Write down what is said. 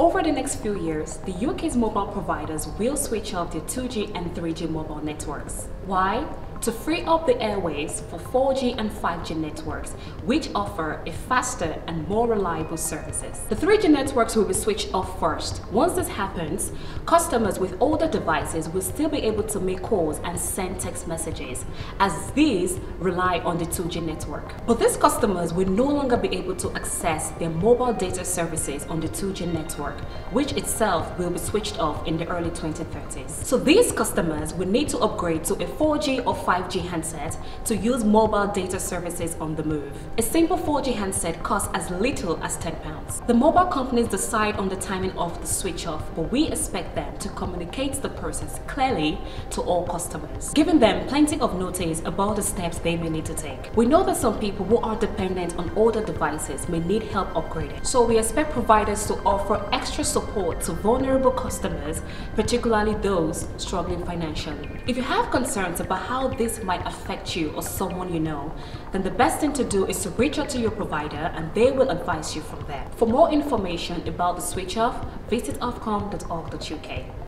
Over the next few years, the UK's mobile providers will switch off their 2G and 3G mobile networks. Why? To free up the airwaves for 4G and 5G networks, which offer a faster and more reliable services. The 3G networks will be switched off first. Once this happens, customers with older devices will still be able to make calls and send text messages, as these rely on the 2G network. But these customers will no longer be able to access their mobile data services on the 2G network, which itself will be switched off in the early 2030s. So these customers will need to upgrade to a 4G or 5G handset to use mobile data services on the move. A simple 4G handset costs as little as £10. The mobile companies decide on the timing of the switch off, but we expect them to communicate the process clearly to all customers, giving them plenty of notice about the steps they may need to take. We know that some people who are dependent on older devices may need help upgrading, so we expect providers to offer extra support to vulnerable customers, particularly those struggling financially. If you have concerns about how this might affect you or someone you know, then the best thing to do is to reach out to your provider and they will advise you from there. For more information about the switch off, visit ofcom.org.uk.